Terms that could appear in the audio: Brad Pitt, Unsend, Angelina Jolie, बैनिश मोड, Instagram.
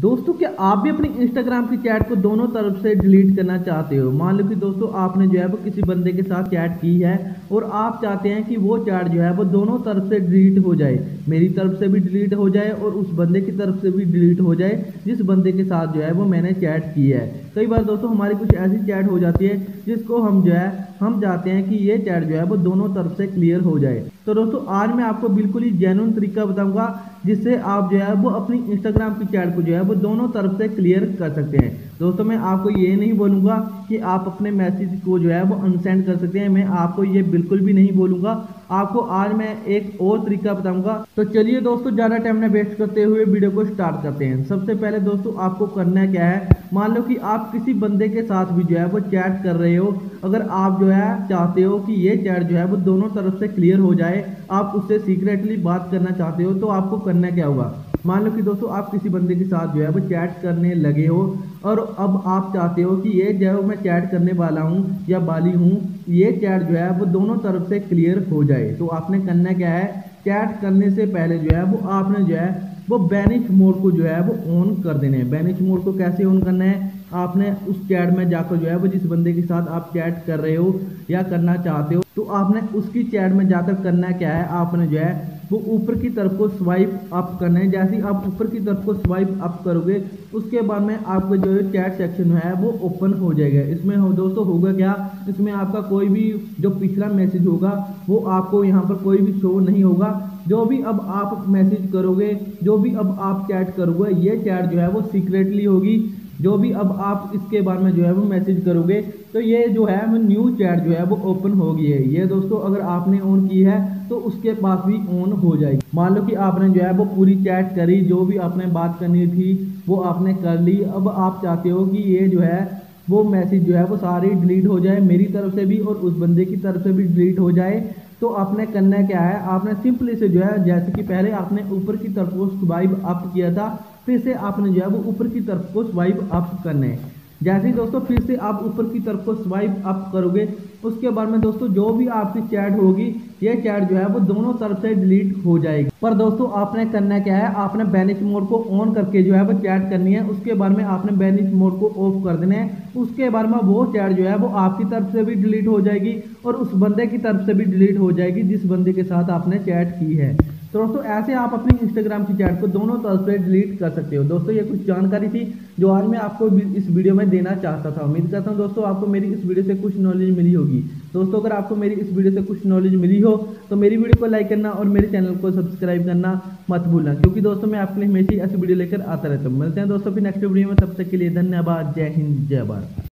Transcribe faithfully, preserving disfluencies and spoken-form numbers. दोस्तों क्या आप भी अपने इंस्टाग्राम की चैट को दोनों तरफ से डिलीट करना चाहते हो। मान लो कि दोस्तों आपने जो है वो किसी बंदे के साथ चैट की है और आप चाहते हैं कि वो चैट जो है वो दोनों तरफ से डिलीट हो जाए, मेरी तरफ से भी डिलीट हो जाए और उस बंदे की तरफ से भी डिलीट हो जाए जिस बंदे के साथ जो है वो मैंने चैट की है। कई बार दोस्तों हमारी कुछ ऐसी चैट हो जाती है जिसको हम जो है हम चाहते हैं कि ये चैट जो है वो दोनों तरफ से क्लियर हो जाए। तो दोस्तों आज मैं आपको बिल्कुल ही जेन्युइन तरीका बताऊंगा जिससे आप जो है वो अपनी इंस्टाग्राम की चैट को जो है वो दोनों तरफ से क्लियर कर सकते हैं। दोस्तों मैं आपको ये नहीं बोलूँगा कि आप अपने मैसेज को जो है वो अनसेंड कर सकते हैं, मैं आपको ये बिल्कुल भी नहीं बोलूँगा। आपको आज मैं एक और तरीका बताऊँगा। तो चलिए दोस्तों ज़्यादा टाइम ना वेस्ट करते हुए वीडियो को स्टार्ट करते हैं। सबसे पहले दोस्तों आपको करना क्या है, मान लो कि आप किसी बंदे के साथ भी जो है वो चैट कर रहे हो, अगर आप जो है चाहते हो कि ये चैट जो है वो दोनों तरफ से क्लियर हो जाए, आप उससे सीक्रेटली बात करना चाहते हो, तो आपको करना क्या होगा। मान लो कि दोस्तों आप किसी बंदे के साथ जो है वो चैट करने लगे हो और अब आप चाहते हो कि ये जो मैं चैट करने वाला हूँ या वाली हूँ ये चैट जो है वो दोनों तरफ से क्लियर हो जाए, तो आपने करना क्या है, चैट करने से पहले जो है वो आपने जो है वो बैनिश मोड को जो है वो ऑन कर देना है। बैनिश मोड को कैसे ऑन करना है, आपने उस चैट में जाकर जो है वो जिस बंदे के साथ आप चैट कर रहे हो या करना चाहते हो, तो आपने उसकी चैट में जाकर करना क्या है, आपने जो है वो ऊपर की तरफ को स्वाइप अप करना है। जैसे ही आप ऊपर की तरफ को स्वाइप अप करोगे उसके बाद में आपका जो है चैट सेक्शन है वो ओपन हो जाएगा। इसमें हो दोस्तों होगा क्या, इसमें आपका कोई भी जो पिछला मैसेज होगा वो आपको यहाँ पर कोई भी शो नहीं होगा। जो भी अब आप मैसेज करोगे, जो भी अब आप चैट करोगे, ये चैट जो है वो सीक्रेटली होगी। जो भी अब आप इसके बारे में जो है वो मैसेज करोगे तो ये जो है वो न्यू चैट जो है वो ओपन होगी है। ये दोस्तों अगर आपने ऑन की है तो उसके पास भी ऑन हो जाएगी। मान लो कि आपने जो है वो पूरी चैट करी, जो भी आपने बात करनी थी वो आपने कर ली। अब आप चाहते हो कि ये जो है वो मैसेज जो है वो सारी डिलीट हो जाए, मेरी तरफ से भी और उस बंदे की तरफ से भी डिलीट हो जाए, तो आपने करना क्या है, आपने सिंपली से जो है जैसे कि पहले आपने ऊपर की तरफ को स्वाइप अप किया था, फिर से आपने जो है वो ऊपर की तरफ को स्वाइप अप करना है। जैसे ही दोस्तों फिर से आप ऊपर की तरफ को स्वाइप अप करोगे उसके बाद में दोस्तों जो भी आपकी चैट होगी ये चैट जो है वो दोनों तरफ से डिलीट हो जाएगी। पर दोस्तों आपने करना क्या है, आपने बैनिश मोड को ऑन करके जो है वो चैट करनी है, उसके बाद में आपने बैनिश मोड को ऑफ कर देना है। उसके बाद में वो चैट जो है वो आपकी तरफ से भी डिलीट हो जाएगी और उस बंदे की तरफ से भी डिलीट हो जाएगी जिस बंदे के साथ आपने चैट की है। तो दोस्तों ऐसे आप अपनी इंस्टाग्राम की चैट को दोनों तरफ से डिलीट कर सकते हो। दोस्तों ये कुछ जानकारी थी जो आज मैं आपको इस वीडियो में देना चाहता था। उम्मीद करता हूँ दोस्तों आपको मेरी इस वीडियो से कुछ नॉलेज मिली होगी। दोस्तों अगर आपको मेरी इस वीडियो से कुछ नॉलेज मिली हो तो मेरी वीडियो को लाइक करना और मेरे चैनल को सब्सक्राइब करना मत भूलना, क्योंकि दोस्तों मैं आपके लिए हमेशा ऐसी वीडियो लेकर आता रहता हूँ। मिलते हैं दोस्तों फिर नेक्स्ट वीडियो में, तब तक के लिए धन्यवाद। जय हिंद जय भारत।